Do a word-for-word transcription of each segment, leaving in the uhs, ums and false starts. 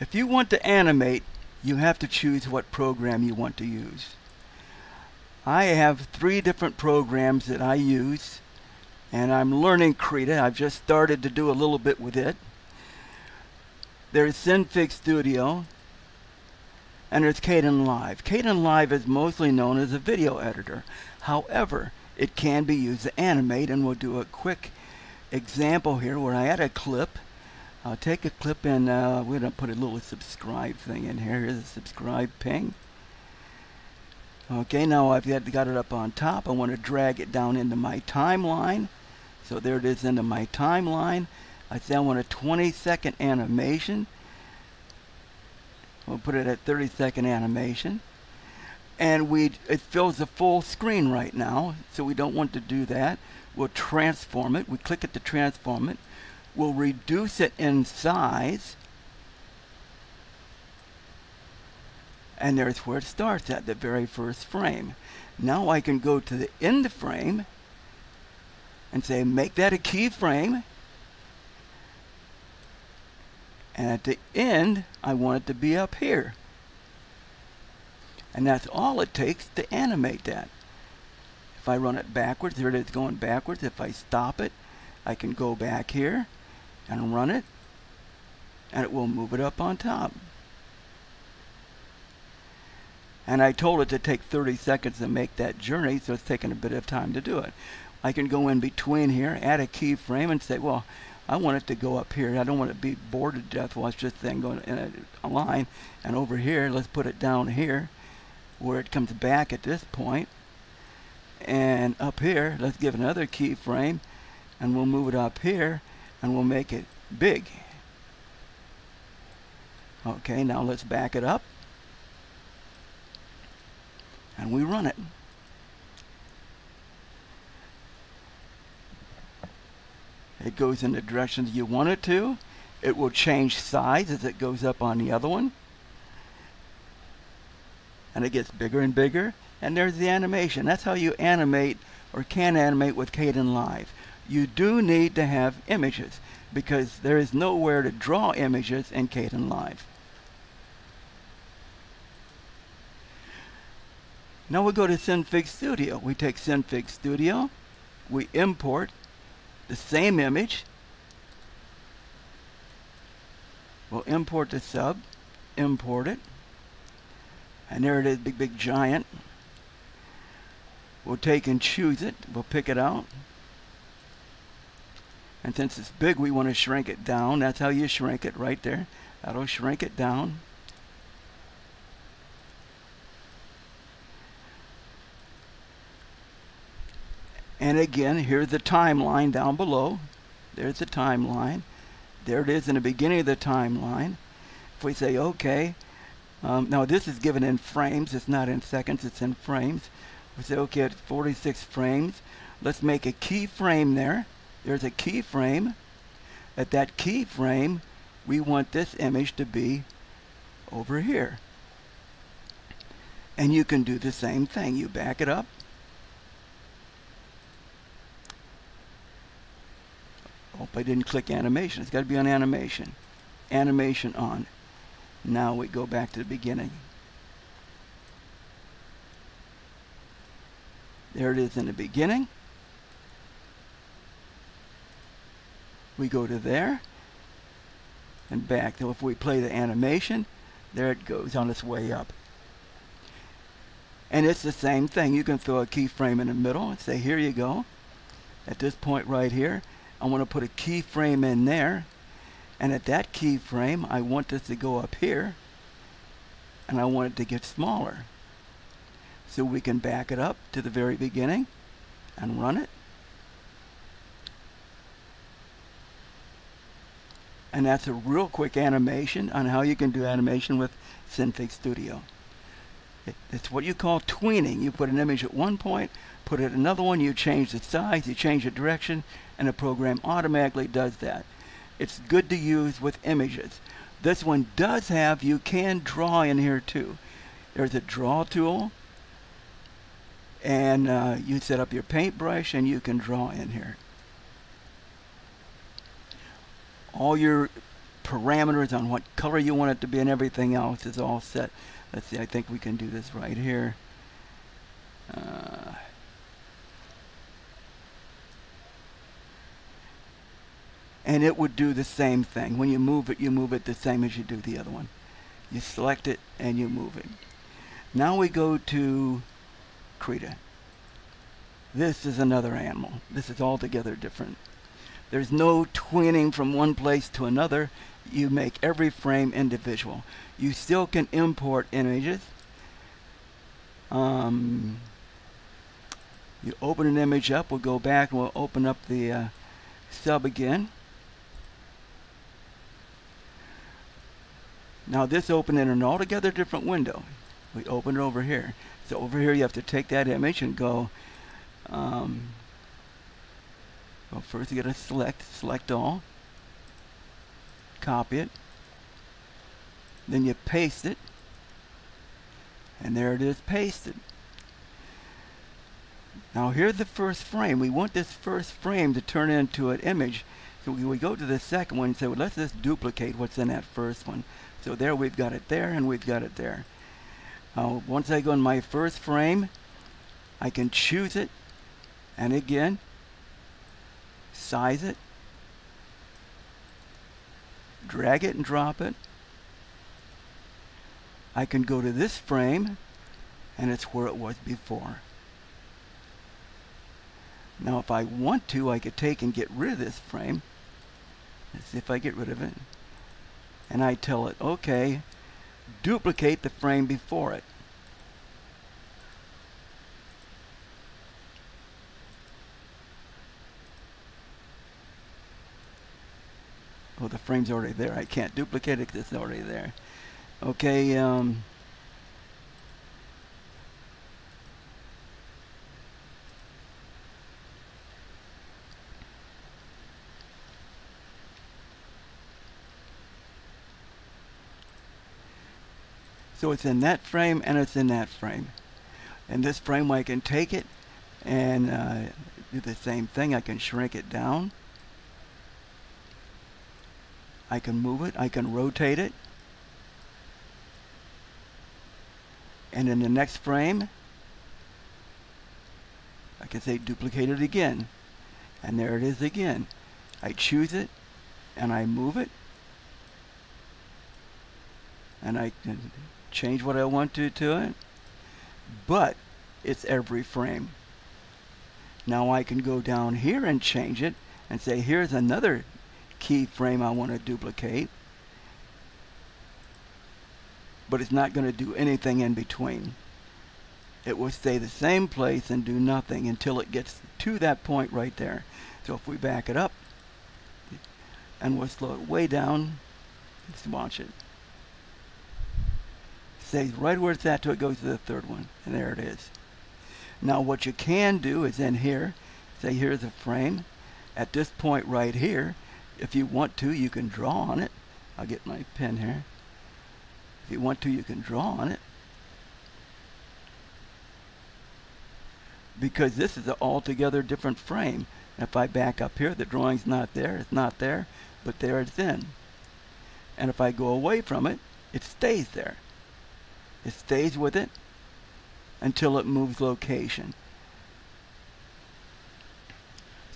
If you want to animate, you have to choose what program you want to use. I have three different programs that I use, and I'm learning Krita. I've just started to do a little bit with it. There's Synfig Studio, and there's Kdenlive. Kdenlive is mostly known as a video editor. However, it can be used to animate, and we'll do a quick example here where I add a clip. I'll take a clip and uh, we're going to put a little subscribe thing in here. Here's a subscribe ping. Okay, now I've got it up on top. I want to drag it down into my timeline. So there it is into my timeline. I say I want a twenty second animation. We'll put it at thirty second animation. And we it fills the full screen right now, so we don't want to do that. We'll transform it. We click it to transform it. We'll reduce it in size, and there's where it starts at the very first frame. Now I can go to the end frame and say make that a keyframe, and at the end I want it to be up here, and that's all it takes to animate that. If I run it backwards, here it is going backwards. If I stop it, I can go back here and run it, and it will move it up on top. And I told it to take thirty seconds to make that journey, so it's taking a bit of time to do it. I can go in between here, add a keyframe, and say, well, I want it to go up here. I don't want it to be bored to death. Watch this thing going in a line. And over here, let's put it down here where it comes back at this point. And up here, let's give another keyframe, and we'll move it up here, and we'll make it big. Okay, now let's back it up, and we run it. It goes in the direction that you want it to. It will change size as it goes up on the other one, and it gets bigger and bigger, and there's the animation. That's how you animate or can animate with Kdenlive. You do need to have images, because there is nowhere to draw images in Kdenlive. Now we go to Synfig Studio. We take Synfig Studio, we import the same image, we'll import the sub, import it, and there it is, big, big, giant. We'll take and choose it, we'll pick it out. And since it's big, we want to shrink it down. That's how you shrink it right there. That'll shrink it down. And again, here's the timeline down below. There's the timeline. There it is in the beginning of the timeline. If we say OK, um, now this is given in frames. It's not in seconds, it's in frames. We say OK, at forty-six frames. Let's make a keyframe there. There's a keyframe. At that keyframe, we want this image to be over here. And you can do the same thing. You back it up. Hope I didn't click animation. It's got to be on animation. Animation on. Now we go back to the beginning. There it is in the beginning. We go to there and back. So if we play the animation, there it goes on its way up. And it's the same thing. You can throw a keyframe in the middle and say, here you go. At this point right here, I want to put a keyframe in there. And at that keyframe, I want this to go up here. And I want it to get smaller. So we can back it up to the very beginning and run it. And that's a real quick animation on how you can do animation with Synfig Studio. It, it's what you call tweening. You put an image at one point, put it at another one, you change the size, you change the direction, and the program automatically does that. It's good to use with images. This one does have, you can draw in here too. There's a draw tool, and uh, you set up your paintbrush, and you can draw in here. All your parameters on what color you want it to be and everything else is all set. Let's see, I think we can do this right here. Uh, and it would do the same thing. When you move it, you move it the same as you do the other one. You select it and you move it. Now we go to Krita. This is another animal. This is altogether different. There's no twinning from one place to another. You make every frame individual. You still can import images. Um, you open an image up, we'll go back and we'll open up the uh, sub again. Now this opened in an altogether different window. We open it over here. So over here you have to take that image and go, um, well, first you gotta select, select all, copy it, then you paste it, and there it is pasted. Now here's the first frame. We want this first frame to turn into an image. So we, we go to the second one and say, well, let's just duplicate what's in that first one. So there we've got it there and we've got it there. Uh, once I go in my first frame, I can choose it, and again, size it, drag it and drop it. I can go to this frame, and it's where it was before. Now if I want to, I could take and get rid of this frame. Let's see if I get rid of it. And I tell it, okay, duplicate the frame before it. Oh, the frame's already there. I can't duplicate it because it's already there. Okay, um, so it's in that frame and it's in that frame. In this frame I can take it and uh, do the same thing. I can shrink it down. I can move it. I can rotate it. And in the next frame, I can say duplicate it again. And there it is again. I choose it and I move it. And I can change what I want to to it, but it's every frame. Now I can go down here and change it and say, here's another key frame I want to duplicate, but it's not going to do anything in between. It will stay the same place and do nothing until it gets to that point right there. So if we back it up and we'll slow it way down, let's watch it. Stays right where it's at till it goes to the third one, and there it is. Now what you can do is in here, say here's a frame. At this point right here, if you want to, you can draw on it. I'll get my pen here. If you want to, you can draw on it. Because this is an altogether different frame. And if I back up here, the drawing's not there, it's not there, but there it's in. And if I go away from it, it stays there. It stays with it until it moves location.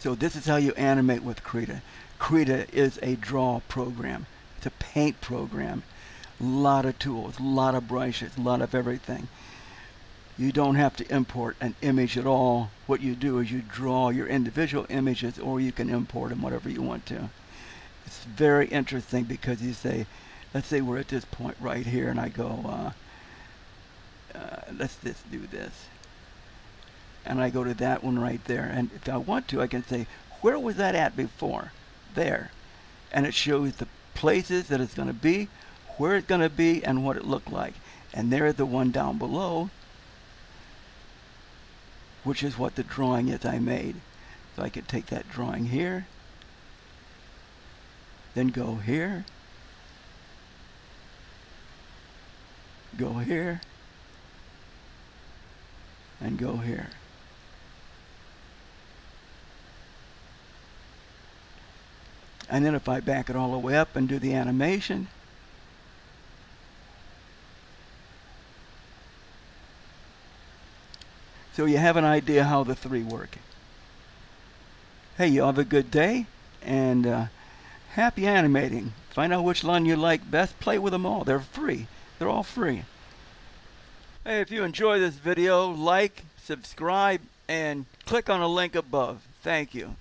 So this is how you animate with Krita. Krita is a draw program. It's a paint program. A lot of tools, a lot of brushes, a lot of everything. You don't have to import an image at all. What you do is you draw your individual images, or you can import them, whatever you want to. It's very interesting because you say, let's say we're at this point right here, and I go, uh, uh, let's just do this. And I go to that one right there. And if I want to, I can say, where was that at before? There. And it shows the places that it's going to be, where it's going to be, and what it looked like. And there's the one down below, which is what the drawing is I made. So I could take that drawing here, then go here, go here, and go here. And then if I back it all the way up and do the animation, so you have an idea how the three work. Hey, you have a good day, and uh, happy animating. Find out which one you like best. Play with them all. They're free. They're all free. Hey, if you enjoy this video, like, subscribe, and click on the link above. Thank you.